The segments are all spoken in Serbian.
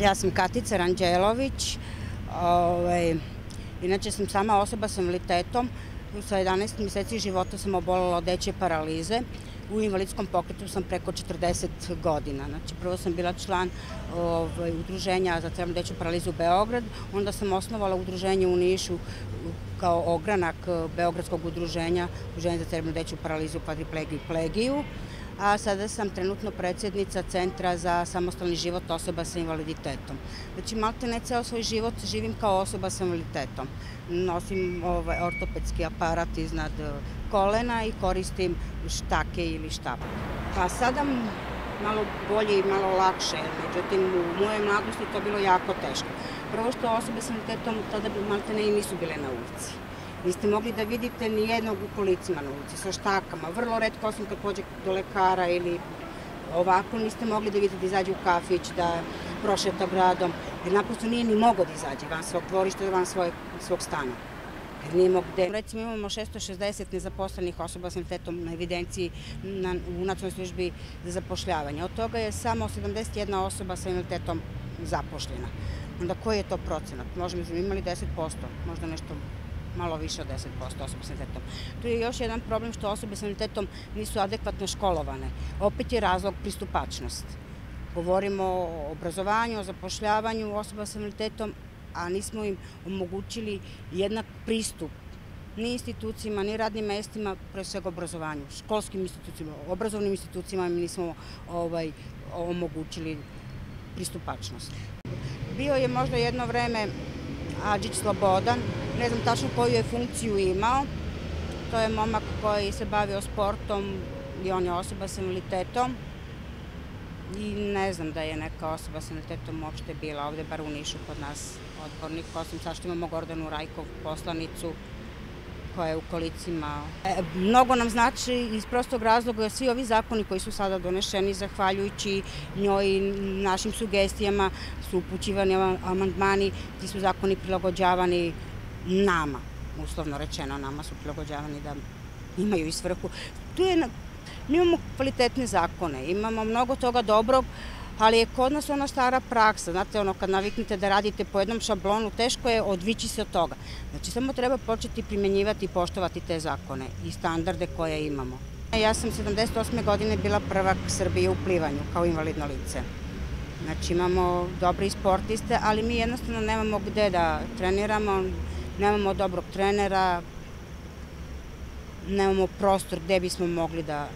Ja sam Katica Ranđelović, inače sam sama osoba s invaliditetom. Sa 11 mjeseci života sam obolela od dečje paralize. U invalidskom pokretu sam preko 40 godina. Znači, prvo sam bila član udruženja za trajnu dečju paralizu u Beograd, onda sam osnovala udruženje u Nišu kao ogranak Beogradskog udruženja za trajnu dečju paralizu, kvadriplegiju i plegiju. A sada sam trenutno predsjednica Centra za samostalni život osoba sa invaliditetom. Znači, malte ne ceo svoj život živim kao osoba sa invaliditetom. Nosim ortopedski aparat iznad kolena i koristim štake ili štapu. Pa sada malo bolje i malo lakše, međutim u mojoj mladosti to bilo jako teško. Prvo što osobe sa invaliditetom tada malte ne i nisu bile na ulici. Niste mogli da vidite nijednog u kolicima na ulici, sa štakama. Vrlo retko, osim kad pođe do lekara ili ovako, niste mogli da vidite da izađe u kafić, da prošeta gradom, jer naprosto nije ni mogao da izađe van svog dvorišta, van svog stana. Jer nije mogao gde. Recimo imamo 660 nezaposlenih osoba s invaliditetom na evidenciji u Nacionalnoj službi za zapošljavanje. Od toga je samo 71 osoba sa invaliditetom zapošljena. Onda koji je to procenat? Možemo imali 10%, možda nešto malo više od 10% osoba s invaliditetom. Tu je još jedan problem što osobe s invaliditetom nisu adekvatno školovane. Opet je razlog pristupačnost. Govorimo o obrazovanju, o zapošljavanju osoba s invaliditetom, a nismo im omogućili jednak pristup ni institucijima, ni radnim mestima, pre svega obrazovanju, školskim institucijima, obrazovnim institucijima im nismo omogućili pristupačnost. Bio je možda jedno vreme Adžić Slobodan, ne znam tačno koju je funkciju imao. To je momak koji se bavio sportom i on je osoba s invaliditetom. I ne znam da je neka osoba s invaliditetom uopšte bila ovde, bar u Nišu kod nas odbornik, osim sad što imamo Gordanu Rajkov, poslanicu koja je u kolicima. Mnogo nam znači iz prostog razloga svi ovi zakoni koji su sada donešeni, zahvaljujući njoj i našim sugestijama, su upućivani amandmani, ti su zakoni prilagođavani nama, uslovno rečeno, nama su prilagođavani da imaju i svrhu. Tu je, imamo kvalitetne zakone, imamo mnogo toga dobrog, ali je kod nas ona stara praksa. Znate, ono, kad naviknete da radite po jednom šablonu, teško je odvići se od toga. Znači, samo treba početi primjenjivati i poštovati te zakone i standarde koje imamo. Ja sam 78. godine bila prvak Srbije u plivanju kao invalidno lice. Znači, imamo dobri sportiste, ali mi jednostavno nemamo gde da treniramo, nemamo dobrog trenera, nemamo prostor gde bismo mogli da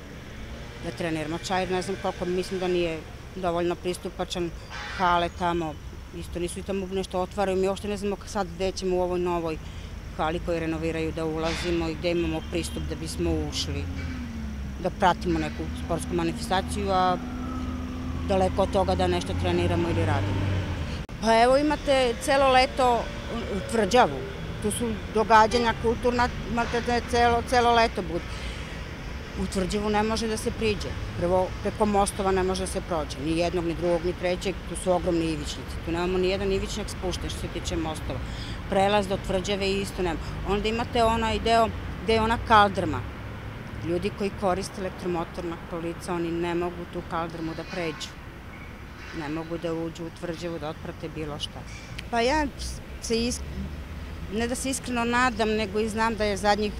treniramo. Čajir, ne znam koliko, mislim da nije dovoljno pristupačan, hale tamo, isto nisu i tamo nešto otvaraju, mi uopšte ne znamo sad gde ćemo u ovoj novoj hali koju renoviraju da ulazimo i gde imamo pristup da bismo ušli, da pratimo neku sportsku manifestaciju, a daleko od toga da nešto treniramo ili radimo. Pa evo imate celo leto u Tvrđavu, tu su događanja kulturna, imate celo leto budi. U Tvrđavu ne može da se priđe, preko mostova ne može da se prođe, ni jednog, ni drugog, ni trećeg, tu su ogromni ivičnici, tu nemamo ni jedan ivičnik spušten što se tiče mostova. Prelaz do Tvrđave isto nemamo. Onda imate onaj deo gde je ona kaldrma. Ljudi koji koriste elektromotorna kolica, oni ne mogu tu kaldrmu da pređu. Ne mogu da uđu u Tvrđavu, da otprate bilo šta. Pa ja se, ne da se iskreno nadam, nego i znam da je zadnjih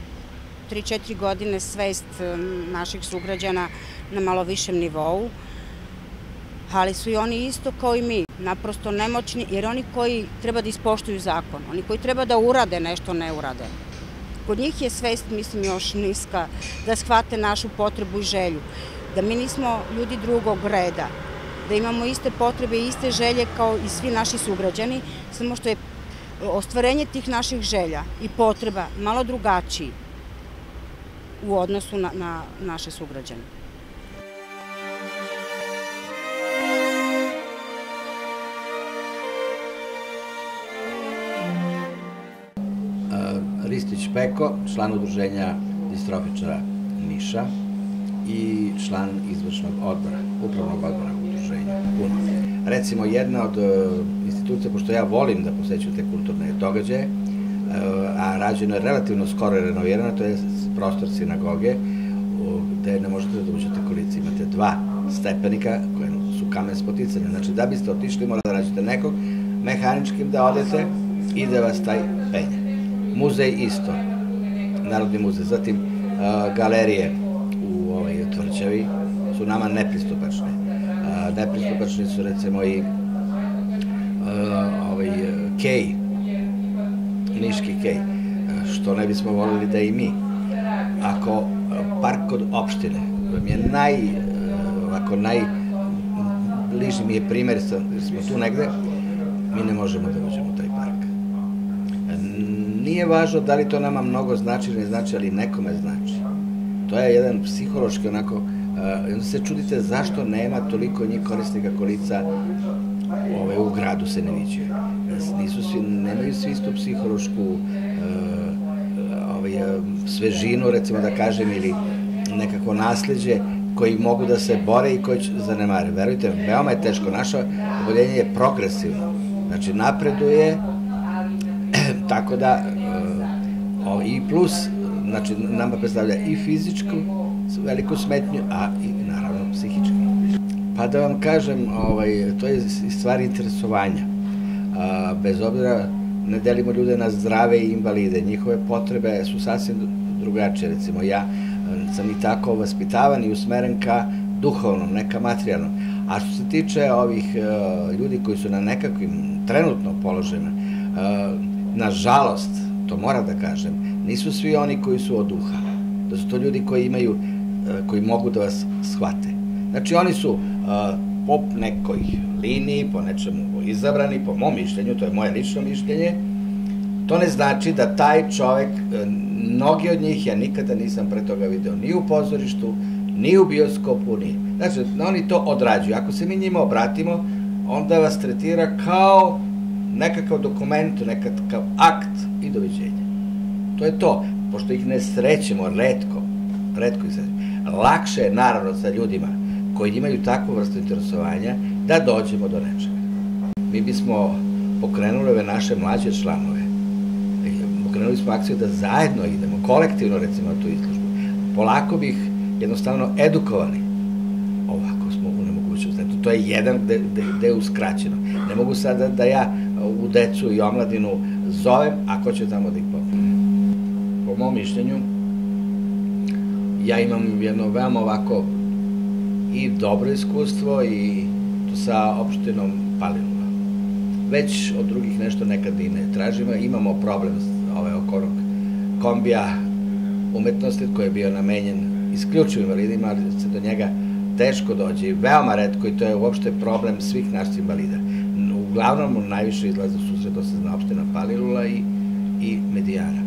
3-4 godine svest naših sugrađana na malo višem nivou, ali su i oni isto kao i mi, naprosto nemoćni, jer oni koji treba da ispoštuju zakon, oni koji treba da urade nešto, ne urade. Kod njih je svest, mislim, još niska, da shvate našu potrebu i želju, da mi nismo ljudi drugog reda, da imamo iste potrebe i iste želje kao i svi naši sugrađani, samo što je ostvarenje tih naših želja i potreba malo drugačiji u odnosu na naše sugrađane. Ristić Peko, član udruženja distrofičara Niša i član izvršnog odbora, upravnog odbora udruženja puno. Recimo, jedna od institucija, pošto ja volim da posećujem te kulturne događaje, a rađeno je relativno skoro i renovirano, to je prostor sinagoge, gde ne možete da uđete kolicima, imate dva stepenika koje su kamen spoticane. Znači, da biste otišli, morate da nađete nekog mehaničkim da odete i da vas taj penje. Muzej isto, Narodni muzej, zatim galerije u Tvrđavi su nama nepristupačne. Nepristupačni su recimo i Kej, Niški Kej, što ne bismo volili da i mi. Ako park kod opštine, koji mi je najbliži mi je primjer, jer smo tu negde, mi ne možemo da uđemo u taj park. Nije važno da li to nama mnogo znači ili ne znači, ali nekome znači. To je jedan psihološki onako, onda se čudite zašto nema toliko njih korisnika kolica u gradu se ne viđe. Nemaju svi istu psihološku svežinu, recimo da kažem, ili nekako nasljeđe koji mogu da se bore i koji zanemare. Verujte, veoma je teško. Naše oboljenje je progresivno. Znači, napreduje, tako da i plus, znači, nama predstavlja i fizičku veliku smetnju, a i naravno psihičku. Pa da vam kažem, to je stvar interesovanja. Bez obzira, ne delimo ljude na zdrave i invalide. Njihove potrebe su sasvim drugačije. Recimo, ja sam i tako vaspitavan i usmeren ka duhovnom, ne ka materijalnom. A što se tiče ovih ljudi koji su na nekakvim trenutno položajima, nažalost, to moram da kažem, nisu svi oni koji su od duha. Da su to ljudi koji mogu da vas shvate. Znači, oni su po nekoj liniji, po nečemu izabrani, po mom mišljenju, to je moje lično mišljenje. To ne znači da taj čovek, mnogi od njih, ja nikada nisam pre toga video ni u pozorištu, ni u bioskopu, ni. Znači, oni to odrađuju. Ako se mi njima obratimo, onda vas tretira kao nekakav dokument, nekakav akt i doviđenja. To je to. Pošto ih ne srećemo, retko ih srećemo. Lakše je, naravno, sa ljudima koji imaju takvu vrstu interesovanja, da dođemo do nečega. Mi bismo pokrenuli ove naše mlađe članove. Pokrenuli smo akciju da zajedno idemo, kolektivno recimo na tu izložbu. Polako bi ih jednostavno edukovali. Ovako smo u nemogućnosti. To je jedan gde je uskraćeno. Ne mogu sada da ja u decu i omladinu zovem, ako će tamo da ih popnem. Po mom mišljenju, ja imam jedno veoma ovako i dobro iskustvo i sa opštinom Palilula. Već od drugih nešto nekad i ne tražimo. Imamo problem oko kombija umetnosti koji je bio namenjen isključivo invalidima, ali se do njega teško dođe i veoma retko i to je uopšte problem svih naših invalida. Uglavnom najviše izlaze u susret dosezna opština Palilula i Medijana.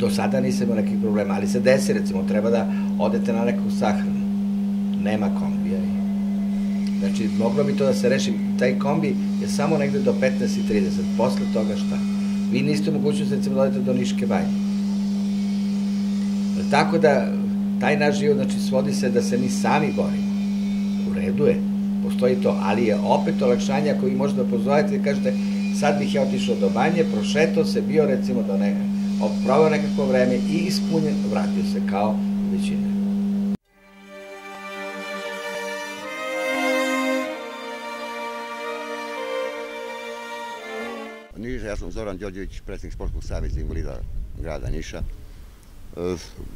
Do sada nisam imao nekih problema, ali se desi, recimo, treba da odete na neku sahranu. Nema kombija. Znači, moglo bi to da se reši. Taj kombi je samo negde do 15:30. Posle toga šta? Vi niste u mogućnosti, recimo, da odete do Niške banje. Tako da, taj naš život, znači, svodi se da se mi sami borimo. U redu je, postoji to, ali je opet olakšanje ako vi možete da pozovete i kažete, sad bih ja otišao do banje, prošetao se, bio, recimo, do neka. Proveo nekako vreme i ispunjen, vratio se kao većina. Ja sam Zoran Đorđević, predsjednik Sportskog saveza invalida grada Niša.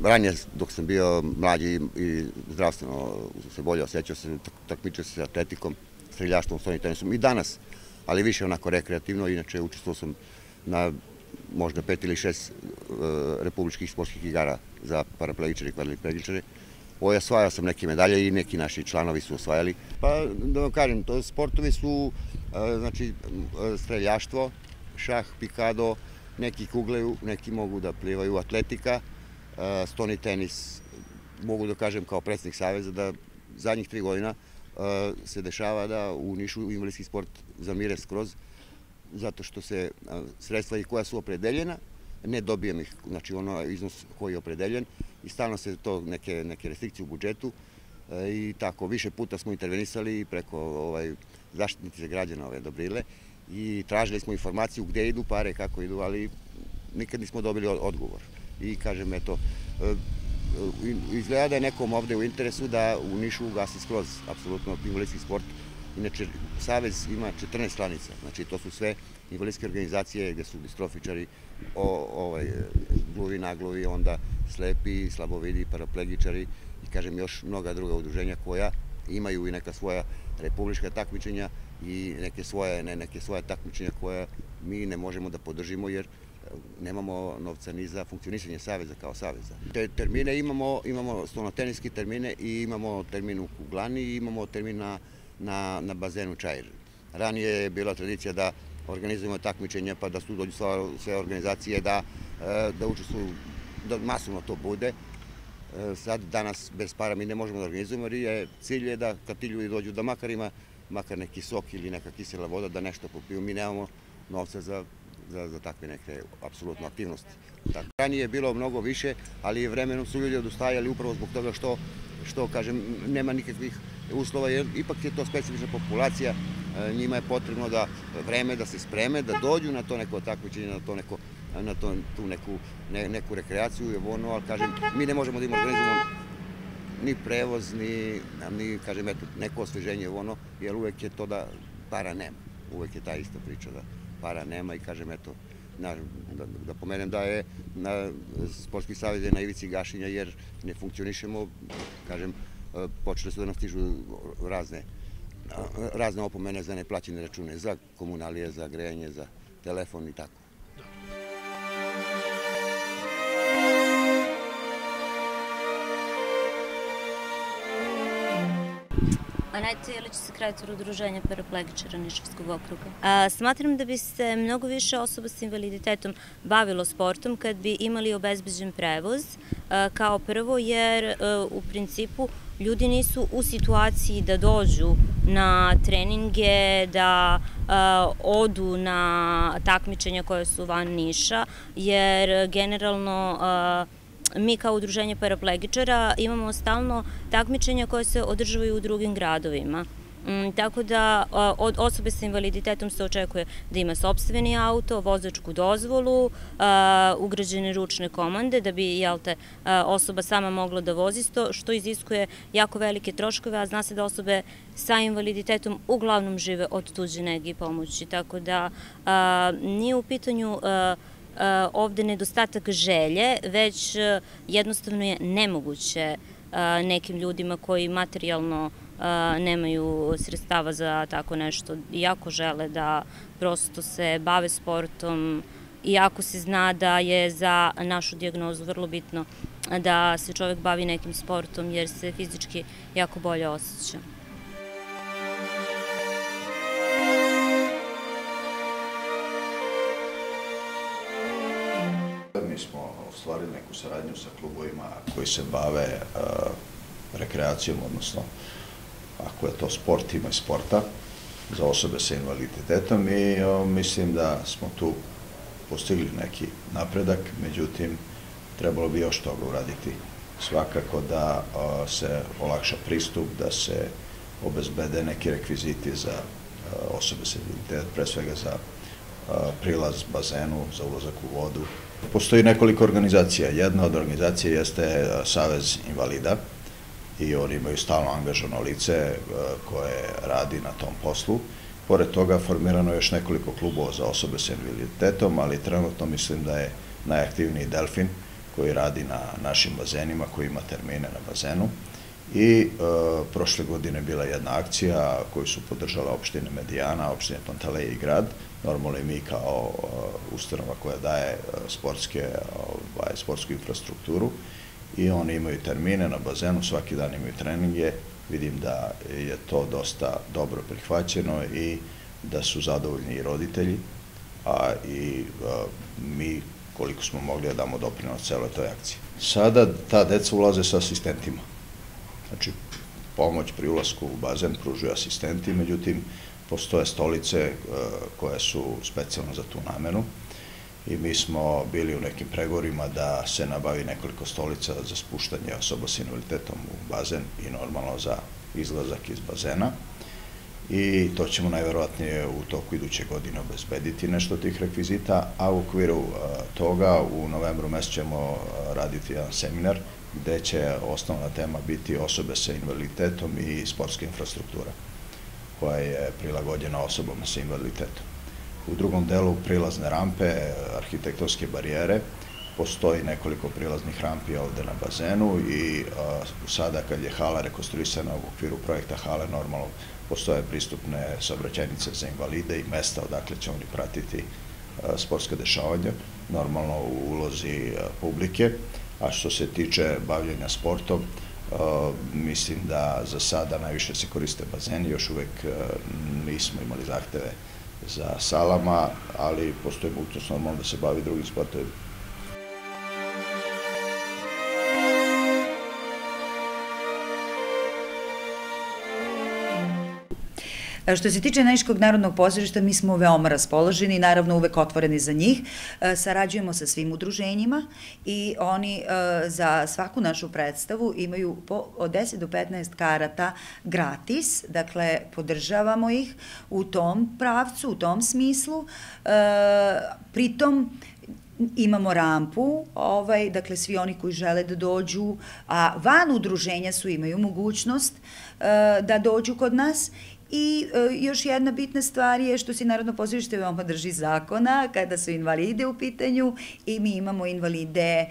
Ranije, dok sam bio mlađi i zdravstveno se bolje osjećao, takmičio se sa atletikom, streljaštvom, stolnim tenisom i danas, ali više onako rekreativno. Inače, učestvovao sam na možda 5 ili 6 republičkih sportskih igara za paraplegičare i kvadriplegičare. Osvajao sam neke medalje i neki naši članovi su osvajali. Pa da vam kažem, sportovi su streljaštvo, šah, pikado, neki kuglaju, neki mogu da plivaju, atletika, stoni tenis. Mogu da kažem kao predsjednik saveza da zadnjih 3 godina se dešava da u Nišu invalidski sport zamire skroz, zato što se sredstva i koja su opredeljena, ne dobijem ih, znači ono iznos koji je opredeljen i stalno se to neke restrikcije u budžetu i tako. Više puta smo intervenisali preko zaštitnice građana Dobrile i tražili smo informaciju gde idu pare, kako idu, ali nikad nismo dobili odgovor. I kažem, eto, izgleda da je nekom ovdje u interesu da u Nišu ugasi skroz apsolutno invalidski sport. Inače, Savez ima 14 članica, znači to su sve invalidske organizacije gdje su distrofičari, gluvi, nagluvi, onda slepi, slabovidi, paraplegičari i kažem još mnoga druga udruženja koja imaju i neka svoja republička takmičenja i neke svoje takmičenja koja mi ne možemo da podržimo jer nemamo novca ni za funkcionisanje saveza kao saveza. Te termine imamo stolnoteniske termine i imamo termin u Kuglani i imamo termin na bazenu Čair. Ranije je bila tradicija da organizujemo takmičenja pa da su dođu sve organizacije da učestvuju, da masovno to bude. Sad, danas, bez para mi ne možemo da organizujemo jer cilj je da kad ti ljudi dođu da makar ima neki sok ili neka kisela voda da nešto popiju. Mi nemamo novca za takve neke apsolutno aktivnosti. Ranije je bilo mnogo više, ali vremenom su ljudi odustajali upravo zbog toga što kažem, nema nikakvih uslova jer ipak je to specifična populacija, njima je potrebno da vreme da se spreme, da dođu na to neko takmičenje, na tu neku rekreaciju, ali kažem, mi ne možemo da im organizujemo ni prevoz, ni kažem, neko osveženje, jer uvek je to da para nema, uvek je ta ista priča da para nema i kažem, eto, da pomenem da je Sportski savez na ivici gašenja jer ne funkcionišemo, kažem, počeli su da nam stižu razne opomene za neplaćene račune, za komunalije, za grejanje, za telefon i tako. Anajte Jelić, sekretar Udruženja paraplegičara Nišavskog okruga. Smatram da bi se mnogo više osoba s invaliditetom bavilo sportom kad bi imali obezbeđen prevoz, kao prvo jer u principu ljudi nisu u situaciji da dođu na treninge, da odu na takmičenja koja su van Niša, jer generalno mi kao Udruženje paraplegičara imamo stalno takmičenja koje se održavaju u drugim gradovima. Tako da od osobe sa invaliditetom se očekuje da ima sopstveni auto, vozačku dozvolu, ugrađene ručne komande da bi osoba sama mogla da vozi, što iziskuje jako velike troškove, a zna se da osobe sa invaliditetom uglavnom žive od tuđe nege i pomoći. Tako da nije u pitanju ovde nedostatak želje, već jednostavno je nemoguće nekim ljudima koji materijalno nemaju sredstava za tako nešto, iako žele da prosto se bave sportom, iako se zna da je za našu dijagnozu vrlo bitno da se čovjek bavi nekim sportom jer se fizički jako bolje osjeća. Mi smo ostvarili neku saradnju sa klubovima koji se bave rekreacijom, odnosno ako je to sport, ima i sporta za osobe sa invaliditetom i mislim da smo tu postigli neki napredak, međutim trebalo bi još toga uraditi. Svakako da se olakša pristup, da se obezbede neki rekviziti za osobe sa invaliditetom, pre svega za prilaz bazenu, za ulazak u vodu. Postoji nekoliko organizacija. Jedna od organizacija jeste Savez invalida i oni imaju stalno angažovano lice koje radi na tom poslu. Pored toga formirano je još nekoliko klubova za osobe sa invaliditetom, ali trenutno mislim da je najaktivniji Delfin koji radi na našim bazenima, koji ima termine na bazenu. I prošle godine je bila jedna akcija koju su podržala opštine Medijana, opštine Pantelej i grad. Normalno i mi kao ustanova koja daje sportsku infrastrukturu i oni imaju termine na bazenu, svaki dan imaju treninge. Vidim da je to dosta dobro prihvaćeno i da su zadovoljni i roditelji, a i mi koliko smo mogli da damo doprinos celoj toj akciji. Sada ta deca ulaze sa asistentima. Znači, pomoć pri ulasku u bazen pružuju asistenti, međutim, postoje stolice koje su specijalno za tu namenu i mi smo bili u nekim pregovorima da se nabavi nekoliko stolica za spuštanje osoba s invaliditetom u bazen i normalno za izlazak iz bazena i to ćemo najverovatnije u toku iduće godine obezbediti nešto tih rekvizita, a u okviru toga u novembru mjesecu ćemo raditi jedan seminar gdje će osnovna tema biti osobe sa invaliditetom i sportska infrastruktura koja je prilagođena osobama sa invaliditetom. U drugom delu prilazne rampe, arhitektonske barijere, postoji nekoliko prilaznih rampi ovdje na bazenu i sada kad je hala rekonstruisana u okviru projekta Hale normalno postoje pristupne saobraćajnice za invalide i mesta odakle će oni pratiti sportska dešavanja, normalno u ulozi publike. A što se tiče bavljenja sportom, mislim da za sada najviše se koriste bazeni, još uvek nismo imali zahteve za salama, ali postoji mogućnost normalno da se bavi drugim sportovima. Što se tiče Niškog narodnog pozorišta, mi smo veoma raspoloženi i naravno uvek otvoreni za njih. Sarađujemo sa svim udruženjima i oni za svaku našu predstavu imaju od 10 do 15 karata gratis, dakle podržavamo ih u tom pravcu, u tom smislu, pritom imamo rampu, dakle svi oni koji žele da dođu, a van udruženja su imaju mogućnost da dođu kod nas. I još jedna bitna stvar je što se Narodno pozorište veoma drži zakona kada su invalide u pitanju i mi imamo invalide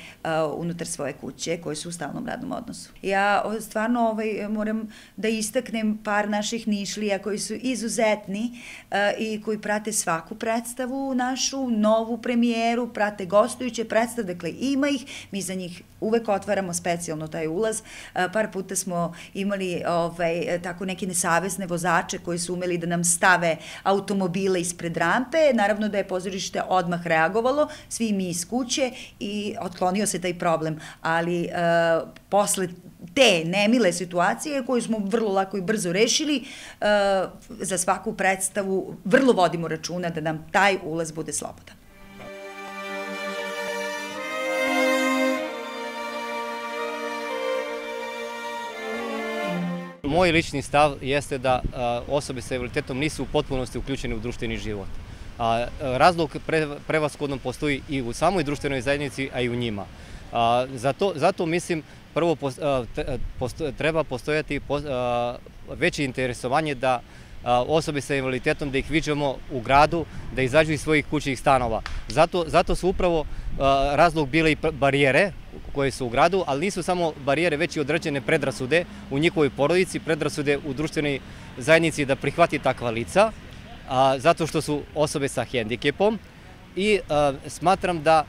unutar svoje kuće koji su u stalnom radnom odnosu. Ja stvarno moram da istaknem par naših Nišlija koji su izuzetni i koji prate svaku predstavu našu, novu premijeru, prate gostujuće predstave, dakle ima ih, mi za njih uvek otvaramo specijalno taj ulaz. Par puta smo imali tako neke nesavesne vozače koji su umeli da nam stave automobile ispred rampe. Naravno da je pozorište odmah reagovalo, svi mi iz kuće i otklonio se taj problem, ali posle te nemile situacije koju smo vrlo lako i brzo rešili, za svaku predstavu vrlo vodimo računa da nam taj ulaz bude slobodan. Moj lični stav jeste da osobe sa invaliditetom nisu u potpunosti uključene u društveni život. Razlog prevashodno postoji i u samoj društvenoj zajednici, a i u njima. Zato mislim prvo treba postojati veće interesovanje da osobe sa invaliditetom, da ih viđamo u gradu, da izađu iz svojih kućnih stanova. Zato su upravo razlog bile i barijere koje su u gradu, ali nisu samo barijere, već i određene predrasude u njihovoj porodici, predrasude u društvenoj zajednici da prihvati takva lica, zato što su osobe sa hendikepom. I smatram da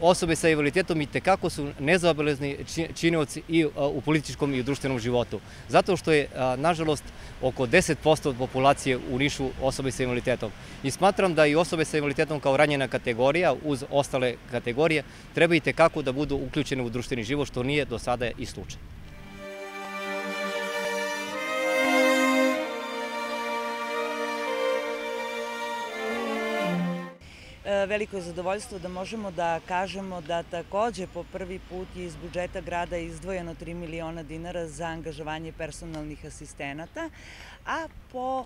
osobe sa invaliditetom i tekako su nezaobelezni činioci i u političkom i u društvenom životu. Zato što je, nažalost, oko 10% populacije u Nišu osobe sa invaliditetom. I smatram da i osobe sa invaliditetom kao ranjena kategorija uz ostale kategorije treba i tekako da budu uključene u društveni život, što nije do sada i slučaj. Veliko je zadovoljstvo da možemo da kažemo da također po prvi put je iz budžeta grada izdvojeno 3 miliona dinara za angažovanje personalnih asistenata, a po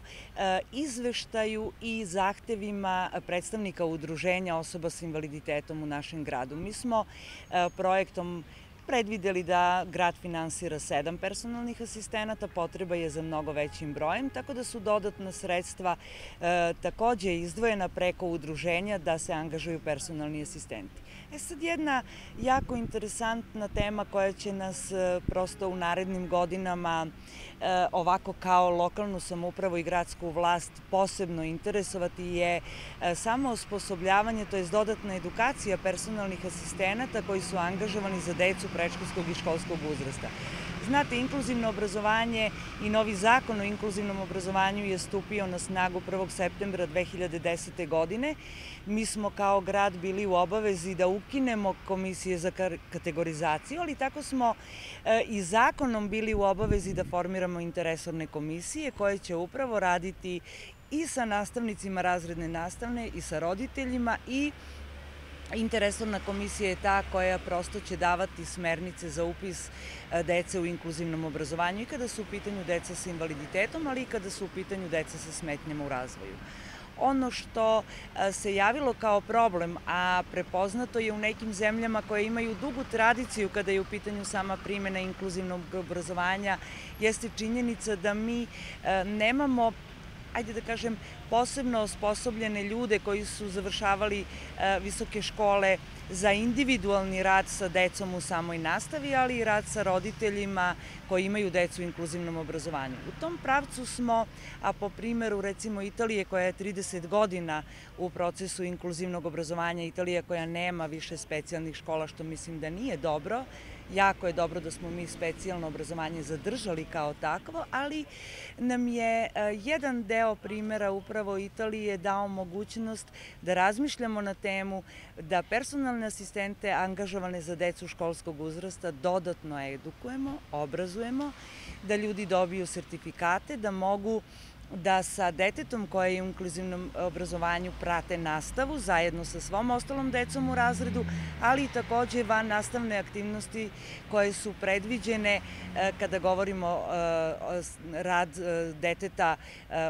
izveštaju i zahtevima predstavnika udruženja osoba s invaliditetom u našem gradu. Mi smo projektom predvideli da grad finansira 7 personalnih asistenata, potreba je za mnogo većim brojem, tako da su dodatna sredstva također izdvojena preko udruženja da se angažuju personalni asistenti. Sad jedna jako interesantna tema koja će nas prosto u narednim godinama ovako kao lokalnu samoupravu i gradsku vlast posebno interesovati je samo osposobljavanje, to je dodatna edukacija personalnih asistenata koji su angažovani za decu predškolskog i školskog uzrasta. Znate, inkluzivno obrazovanje i novi zakon o inkluzivnom obrazovanju je stupio na snagu 1. septembra 2010. godine. Mi smo kao grad bili u obavezi da ukinemo komisije za kategorizaciju, ali tako smo i zakonom bili u obavezi da formiramo interresorne komisije koje će upravo raditi i sa nastavnicima razredne nastave i sa roditeljima i interresorna komisija je ta koja prosto će davati smernice za upis dece u inkluzivnom obrazovanju i kada su u pitanju deca sa invaliditetom, ali i kada su u pitanju deca sa smetnjama u razvoju. Ono što se javilo kao problem, a prepoznato je u nekim zemljama koje imaju dugu tradiciju kada je u pitanju sama primjena inkluzivnog obrazovanja, jeste činjenica da mi nemamo, ajde da kažem, posebno osposobljene ljude koji su završavali visoke škole za individualni rad sa decom u samoj nastavi, ali i rad sa roditeljima koji imaju decu u inkluzivnom obrazovanju. U tom pravcu smo, a po primjeru recimo Italije koja je 30 godina u procesu inkluzivnog obrazovanja, Italija koja nema više specijalnih škola, što mislim da nije dobro, jako je dobro da smo mi specijalno obrazovanje zadržali kao takvo, ali nam je jedan deo primjera upravo Italije dao mogućnost da razmišljamo na temu da personalne asistente angažovane za decu školskog uzrasta dodatno edukujemo, obrazujemo, da ljudi dobiju sertifikate, da mogu da sa detetom koje je u inkluzivnom obrazovanju prate nastavu zajedno sa svom ostalom decom u razredu, ali i također van nastavne aktivnosti koje su predviđene kada govorimo o rad deteta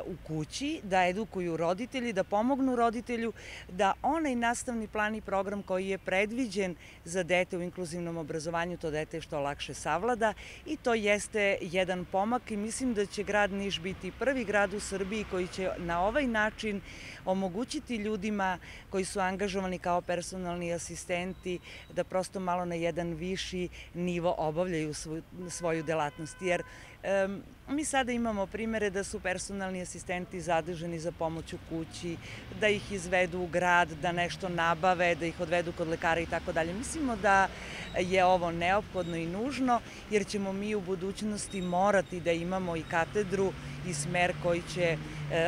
u kući, da edukuju roditelji, da pomognu roditelju, da onaj nastavni plan i program koji je predviđen za dete u inkluzivnom obrazovanju, to dete što lakše savlada i to jeste jedan pomak i mislim da će grad Niš biti prvi grad u Srbiji koji će na ovaj način omogućiti ljudima koji su angažovani kao personalni asistenti da prosto malo na jedan viši nivo obavljaju svoju delatnost. Jer mi sada imamo primere da su personalni asistenti zaduženi za pomoć u kući, da ih izvedu u grad, da nešto nabave, da ih odvedu kod lekara i tako dalje. Mislimo da je ovo neophodno i nužno jer ćemo mi u budućnosti morati da imamo i katedru i smer koji će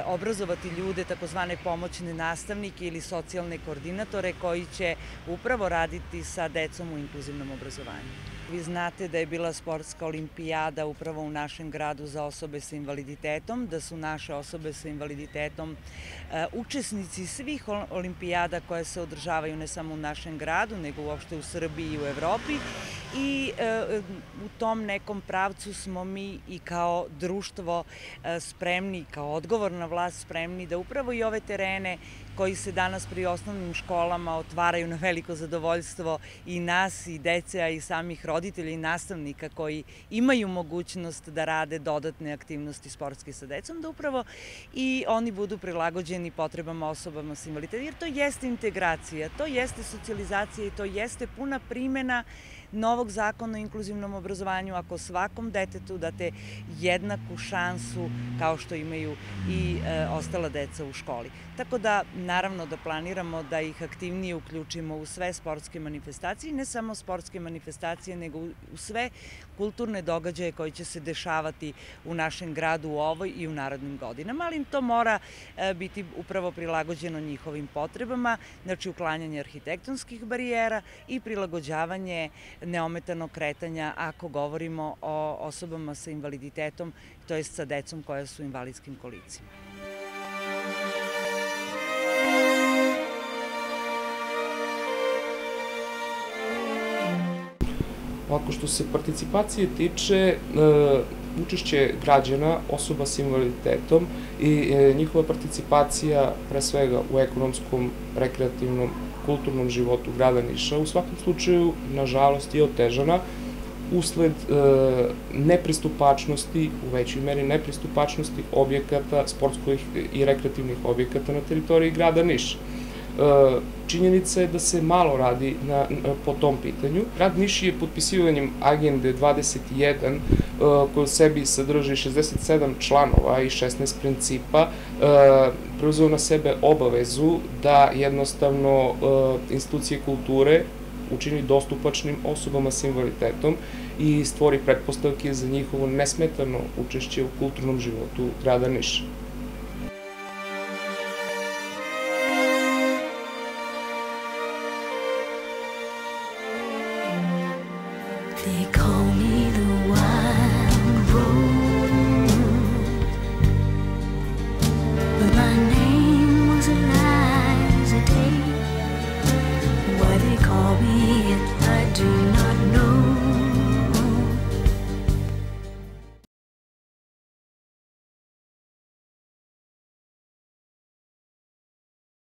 obrazovati ljude, takozvane pomoćne nastavnike ili socijalne koordinatore koji će upravo raditi sa decom u inkluzivnom obrazovanju. Vi znate da je bila sportska olimpijada upravo u našem gradu za osobe sa invaliditetom, da su naše osobe sa invaliditetom učesnici svih olimpijada koje se održavaju ne samo u našem gradu, nego uopšte u Srbiji i u Evropi. I u tom nekom pravcu smo mi i kao društvo spremni, kao odgovorna vlast spremni da upravo i ove terene koji se danas pri osnovnim školama otvaraju na veliko zadovoljstvo i nas i dece, a i samih roditelja i nastavnika koji imaju mogućnost da rade dodatne aktivnosti sportske sa decom, da upravo i oni budu prilagođeni potrebama osobama s invaliditetom. Jer to jeste integracija, to jeste socijalizacija i to jeste puna primjena novog zakona o inkluzivnom obrazovanju, ako svakom detetu date jednaku šansu kao što imaju i ostala deca u školi. Tako da, naravno, da planiramo da ih aktivnije uključimo u sve sportske manifestacije, ne samo sportske manifestacije, nego u sve kulturne događaje koji će se dešavati u našem gradu u ovoj i u narednim godinama, ali im to mora biti upravo prilagođeno njihovim potrebama, znači uklanjanje arhitektonskih barijera i prilagođavanje neometanog kretanja ako govorimo o osobama sa invaliditetom, to jest sa decom koja su u invalidskim kolicima. Ako što se participacije tiče, učešće građana, osoba s invaliditetom i njihova participacija pre svega u ekonomskom, rekreativnom, kulturnom životu grada Niša, u svakom slučaju, nažalost, je otežana usled nepristupačnosti, u većoj meri nepristupačnosti objekata, sportskih i rekreativnih objekata na teritoriji grada Niša. Činjenica je da se malo radi po tom pitanju. Grad Niš je potpisivanjem Agende 21 koja u sebi sadrži 67 članova i 16 principa preuzeo na sebe obavezu da jednostavno institucije kulture učini dostupačnim osobama s invaliditetom i stvori pretpostavke za njihovo nesmetano učešće u kulturnom životu grada Niša. They call me the wild rose.